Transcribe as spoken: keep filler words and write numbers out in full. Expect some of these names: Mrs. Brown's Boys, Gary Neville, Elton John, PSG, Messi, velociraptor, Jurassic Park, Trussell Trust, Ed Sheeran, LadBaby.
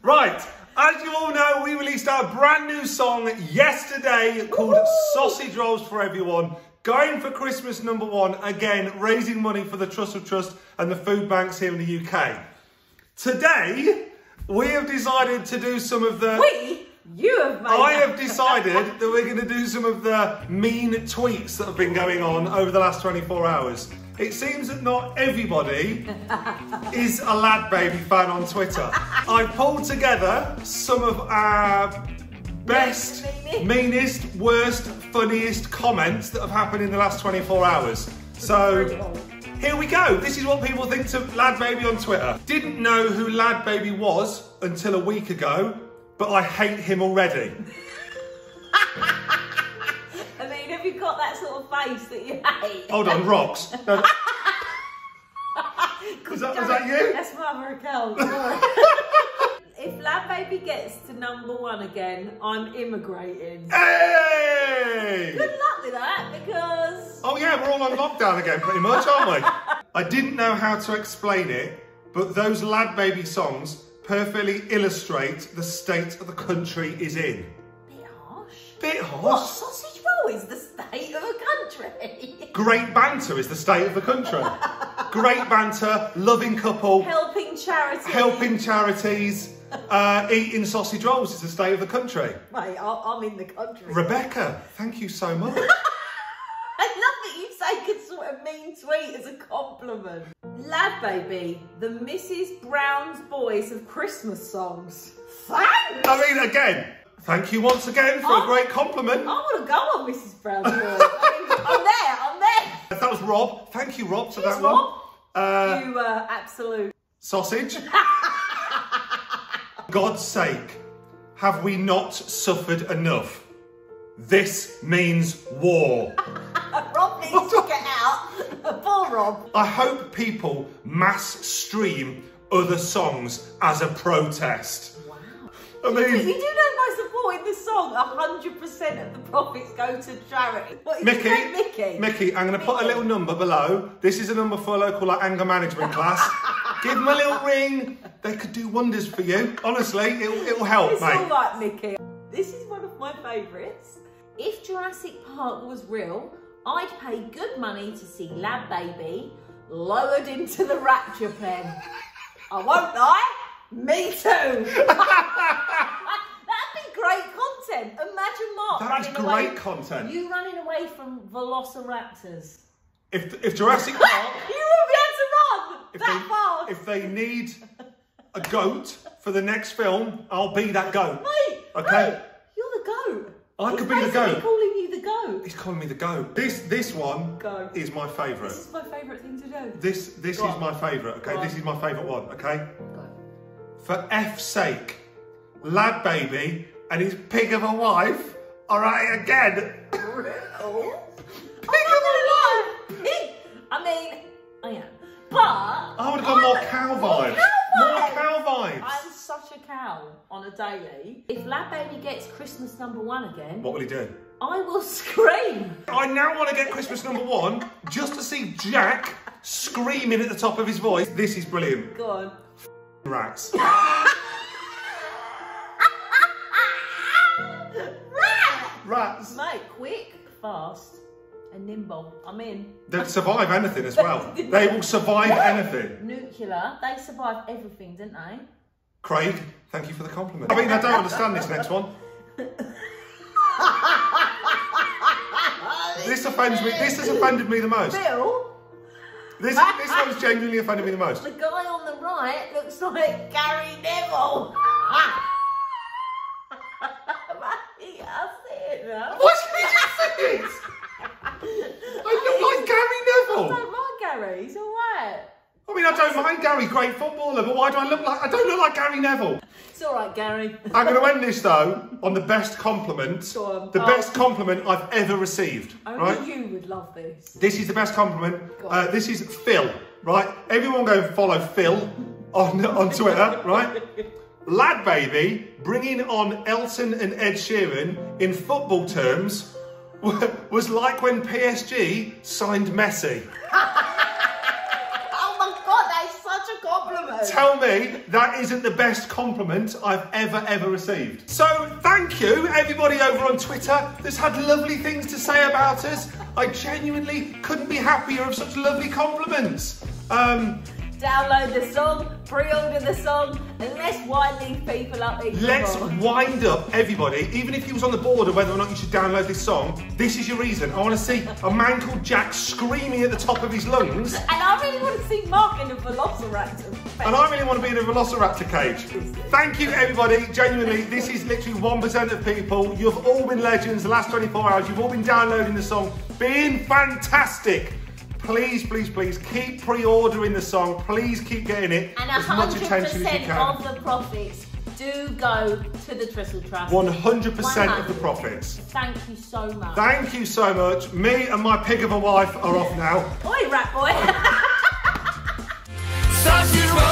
Right, as you all know, we released our brand new song yesterday called Sausage Rolls for Everyone. Going for Christmas number one, again, raising money for the Trussell Trust and the food banks here in the U K. Today, we have decided to do some of the... We? You have made I that. have decided that we're going to do some of the mean tweets that have been going on over the last twenty-four hours. It seems that not everybody is a LadBaby fan on Twitter. I pulled together some of our best, meanest, worst, funniest comments that have happened in the last twenty-four hours. So here we go. This is what people think to LadBaby on Twitter. Didn't know who LadBaby was until a week ago, but I hate him already. I mean, have you got that sort of face that you hate? Hold on, rocks. No. Was that, was that you? That's Mama Raquel. If LadBaby gets to number one again, I'm immigrating. Hey! Good luck with that, because... Oh yeah, we're all on lockdown again, pretty much, aren't we? I didn't know how to explain it, but those LadBaby songs perfectly illustrate the state of the country is in. Bit harsh. Bit harsh. What, sausage roll is the state of a country? Great banter is the state of the country. Great banter, loving couple. Helping charities. Helping charities. Uh, eating sausage rolls is the state of the country. Mate, I'm in the country. Rebecca, thank you so much. I love that you say good sort of mean tweet as a compliment. LadBaby, the Missus Brown's Boys of Christmas songs. Thanks! I mean, again, thank you once again for I'm, a great compliment. I want to go on Missus Brown's Boys. I mean, I'm there, I'm there. That was Rob. Thank you, Rob, for Here's that Rob. one. Uh, you uh, absolute... Sausage. God's sake, have we not suffered enough? This means war. Rob needs to get out. Poor Rob. I hope people mass stream other songs as a protest. Wow. I mean, you, do, you do know by supporting this song, one hundred percent of the profits go to charity. What, Mickey, Mickey, Mickey, I'm going to put a little number below. This is a number for a local like, anger management class. Give them a little ring. They could do wonders for you. Honestly, it'll, it'll help, it's mate. It's all right, Mickey. This is one of my favourites. If Jurassic Park was real, I'd pay good money to see LadBaby lowered into the rapture pen. I won't lie, me too. That'd be great content. Imagine Mark. That's great away, content. You running away from velociraptors. If, if Jurassic Park... You will be able to run if that they, fast. If they need a goat for the next film, I'll be that goat. Mate, okay? Mate, you're the goat. I He's could be the goat. Calling you the goat. He's calling me the goat. This this one Go. is my favourite. This is my favourite thing to do. This this Go is on. my favourite. Okay, Go this on. is my favourite one. Okay. Go. For F's sake, LadBaby and his pig of a wife are at it again. Pig of a wife. Pig. I mean, I am. But I would have got more cow vibes. More cow vibes. I'm such a cow on a daily. If LadBaby gets Christmas number one again... What will he do? I will scream. I now want to get Christmas number one just to see Jack screaming at the top of his voice. This is brilliant. Go on. F rats. Rats! Rats. Mate, quick, fast and nimble. I'm in. They'd survive anything as well. They will survive anything. Nuclear. They survive everything, didn't they? Craig, thank you for the compliment. I mean, I don't understand this next one. This offends me. This has offended me the most. Bill? This, this one's genuinely offended me the most. The guy on the right looks like Gary Neville. I see it now. What did you say? I look like Gary Neville. I don't mind Gary, he's alright. I mean, I don't mind Gary, great footballer, but why do I look like... I don't look like Gary Neville. It's all right, Gary. I'm going to end this, though, on the best compliment. Go on. The oh. best compliment I've ever received. Only right? you would love this. This is the best compliment. Uh, this is Phil, right? Everyone go follow Phil on, on Twitter, right? LadBaby bringing on Elton and Ed Sheeran in football terms was like when P S G signed Messi. Compliment. Tell me that isn't the best compliment I've ever, ever received. So thank you, everybody over on Twitter that's had lovely things to say about us. I genuinely couldn't be happier of such lovely compliments. Um, Download the song, pre-order the song, and let's wind these people up. Let's wind up everybody. Even if you was on the board of whether or not you should download this song, this is your reason. I want to see a man called Jack screaming at the top of his lungs. And I really want to see Mark in a velociraptor cage. And I really want to be in a velociraptor cage. Thank you, everybody. Genuinely, this is literally one percent of people. You've all been legends the last twenty-four hours. You've all been downloading the song, being fantastic. Please, please, please keep pre-ordering the song. Please keep getting it and as much attention as you can. And one hundred percent of the profits do go to the Trussell Trust. one hundred percent of the profits. Thank you so much. Thank you so much. Me and my pig of a wife are off now. Oi, rat boy.